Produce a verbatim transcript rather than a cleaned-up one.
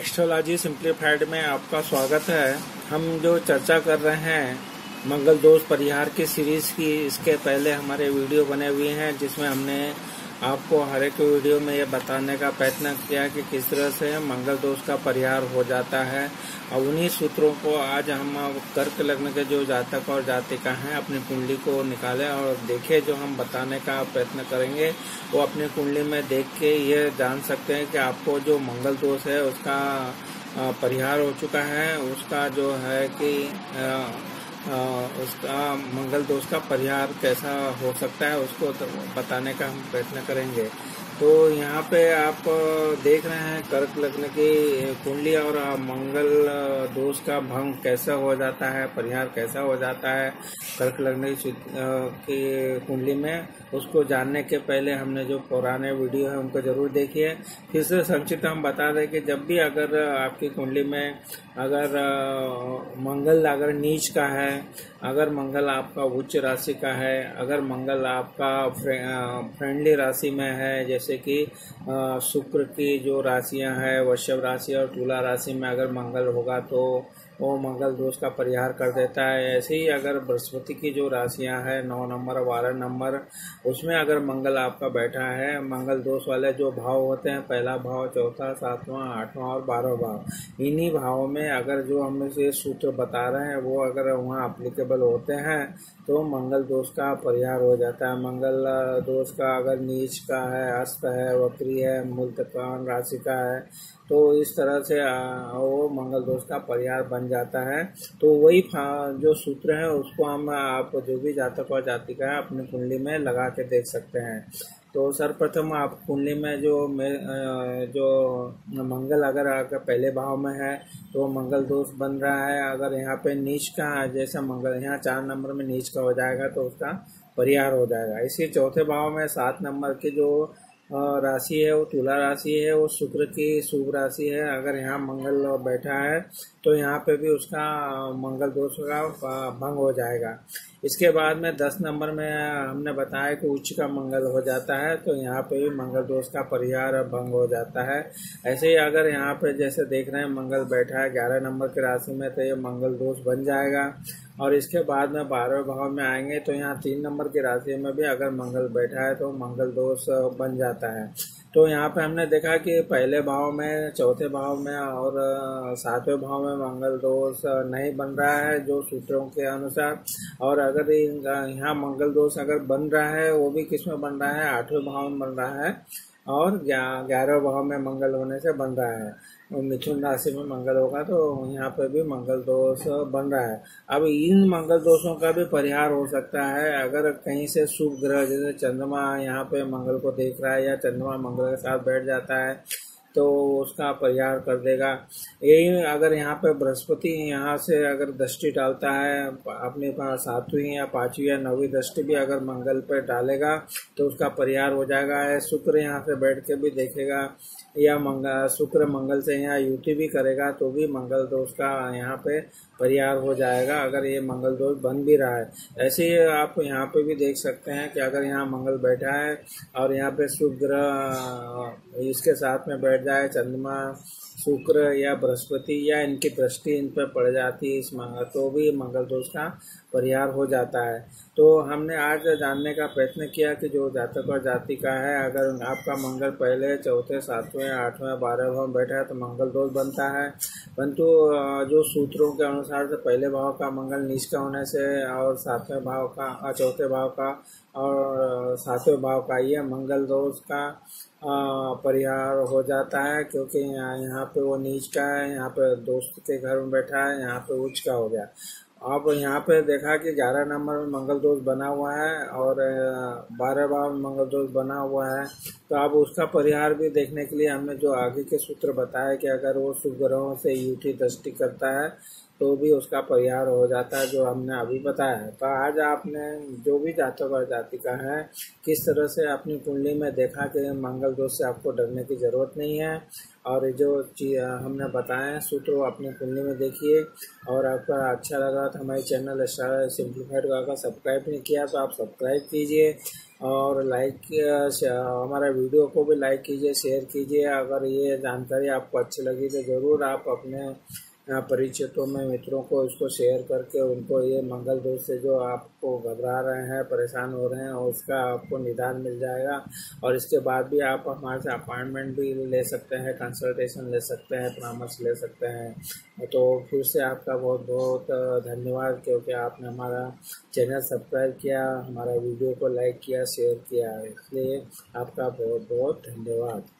Astrology simplified में आपका स्वागत है। हम जो चर्चा कर रहे हैं मंगल दोष परिहार की सीरीज की, इसके पहले हमारे वीडियो बने हुए हैं जिसमें हमने आपको हर एक वीडियो में ये बताने का प्रयत्न किया कि किस तरह से मंगल दोष का परिहार हो जाता है। और उन्हीं सूत्रों को आज हम कर्क लग्न के जो जातक और जातिका हैं अपनी कुंडली को निकालें और देखें। जो हम बताने का प्रयत्न करेंगे वो अपनी कुंडली में देख के ये जान सकते हैं कि आपको जो मंगल दोष है उसका परिहार हो चुका है, उसका जो है कि आ, आ, उसका मंगल दोष का परिहार कैसा हो सकता है उसको बताने का हम प्रयत्न करेंगे। तो यहाँ पे आप देख रहे हैं कर्क लग्न की कुंडली और मंगल दोष का भंग कैसा हो जाता है, परिहार कैसा हो जाता है कर्क लग्न की कुंडली में। उसको जानने के पहले हमने जो पुराने वीडियो है उनको जरूर देखिए। फिर से संक्षिप्त हम बता दें कि जब भी अगर आपकी कुंडली में अगर मंगल अगर नीच का है, अगर मंगल आपका उच्च राशि का है, अगर मंगल आपका फ्रेंडली राशि में है जैसे कि शुक्र की जो राशियां हैं वृषभ राशि और तुला राशि में अगर मंगल होगा तो वो मंगल दोष का परिहार कर देता है। ऐसे ही अगर बृहस्पति की जो राशियां हैं नौ नंबर बारह नंबर उसमें अगर मंगल आपका बैठा है, मंगल दोष वाले जो भाव होते हैं पहला भाव, चौथा, सातवां, आठवां और बारह भाव, इन्हीं भावों में अगर जो हम ये सूत्र बता रहे हैं वो अगर वहाँ अप्लीकेबल होते हैं तो मंगल दोष का परिहार हो जाता है। मंगल दोष का अगर नीच का है, अस्त है, वक्री है, मूलतत्वान राशि का है तो इस तरह से वो मंगल दोष का परिहार बन जाता है। तो वही जो सूत्र है उसको हम आप जो भी जातक और जातिका है अपनी कुंडली में लगा के देख सकते हैं। तो सर्वप्रथम आप कुंडली में जो जो मंगल अगर आपका पहले भाव में है तो मंगल दोष बन रहा है। अगर यहाँ पे नीच का जैसा मंगल यहाँ चार नंबर में नीच का हो जाएगा तो उसका परिहार हो जाएगा। इसी चौथे भाव में सात नंबर की जो राशि है वो तुला राशि है, वो शुक्र की शुभ राशि है, अगर यहाँ मंगल बैठा है तो यहाँ पे भी उसका मंगल दोष का भंग हो जाएगा। इसके बाद में दस नंबर में हमने बताया कि उच्च का मंगल हो जाता है तो यहाँ पे भी मंगल दोष का परिहार भंग हो जाता है। ऐसे ही अगर यहाँ पे जैसे देख रहे हैं मंगल बैठा है ग्यारह नंबर की राशि में तो ये मंगल दोष बन जाएगा। और इसके बाद में बारहवें भाव में आएंगे तो यहाँ तीन नंबर की राशि में भी अगर मंगल बैठा है तो मंगल दोष बन जाता है। तो यहाँ पे हमने देखा कि पहले भाव में, चौथे भाव में और सातवें भाव में मंगल दोष नहीं बन रहा है जो सूत्रों के अनुसार। और अगर यहाँ मंगल दोष अगर बन रहा है वो भी किस में बन रहा है, आठवें भाव में बन रहा है और ग्यारहवें भाव में मंगल होने से बन रहा है। मिथुन राशि में मंगल होगा तो यहाँ पे भी मंगल दोष बन रहा है। अब इन मंगल दोषों का भी परिहार हो सकता है अगर कहीं से शुभ ग्रह जैसे चंद्रमा यहाँ पे मंगल को देख रहा है या चंद्रमा मंगल के साथ बैठ जाता है तो उसका परिहार कर देगा। यही अगर यहाँ पे बृहस्पति यहाँ से अगर दृष्टि डालता है अपने सातवीं या पांचवी या नौवीं दृष्टि भी अगर मंगल पे डालेगा तो उसका परिहार हो जाएगा। या शुक्र यहाँ से बैठ के भी देखेगा या मंगल शुक्र मंगल से यहाँ युति भी करेगा तो भी मंगल दोष का यहाँ पे परिहार हो जाएगा अगर ये मंगल दोष बन भी रहा है। ऐसे ही आप यहाँ पे भी देख सकते हैं कि अगर यहाँ मंगल बैठा है और यहाँ पे शुभ ग्रह इसके साथ में बैठ जाए चंद्रमा शुक्र या बृहस्पति या इनकी दृष्टि इन पर पड़ जाती है इस मंगल तो भी मंगल दोष का परिहार हो जाता है। तो हमने आज जानने का प्रयत्न किया कि जो जातक और जातिका है अगर आपका मंगल पहले, चौथे, सातवें, आठवें, बारहवें भाव में बैठा है तो मंगल दोष बनता है, परंतु जो सूत्रों के अनुसार से पहले भाव का मंगल नीच का होने से और सातवें भाव का, चौथे भाव का और सातवें भाव का ये मंगल दोष का परिहार हो जाता है क्योंकि यहाँ यहाँ पे वो नीच का है, यहाँ पे दोस्त के घर में बैठा है, यहाँ पे उच्च का हो गया। आप यहाँ पे देखा कि ग्यारह नंबर में मंगल दोष बना हुआ है और बारह भाव में मंगल दोष बना हुआ है तो आप उसका परिहार भी देखने के लिए हमने जो आगे के सूत्र बताया कि अगर वो शुभ ग्रहों से युति दृष्टि करता है तो भी उसका परिहार हो जाता है जो हमने अभी बताया है। तो आज आपने जो भी जातक और जातिका है किस तरह से अपनी कुंडली में देखा कि मंगल दोष से आपको डरने की ज़रूरत नहीं है और जो हमने बताया है सूत्र वो अपनी कुंडली में देखिए। और आपका अच्छा लगा तो हमारे चैनल एस्ट्रोलॉजी सिंप्लीफाइड को अगर सब्सक्राइब नहीं किया तो आप सब्सक्राइब कीजिए। और लाइक हमारा वीडियो को भी लाइक कीजिए, शेयर कीजिए। अगर ये जानकारी आपको अच्छी लगी तो ज़रूर आप अपने परिचितों में मित्रों को इसको शेयर करके उनको ये मंगल दोष से जो आपको घबरा रहे हैं, परेशान हो रहे हैं, और उसका आपको निदान मिल जाएगा। और इसके बाद भी आप हमारे से अपॉइंटमेंट भी ले सकते हैं, कंसल्टेशन ले सकते हैं, परामर्श ले सकते हैं। तो फिर से आपका बहुत बहुत धन्यवाद, क्योंकि आपने हमारा चैनल सब्सक्राइब किया, हमारा वीडियो को लाइक किया, शेयर किया, इसलिए आपका बहुत बहुत धन्यवाद।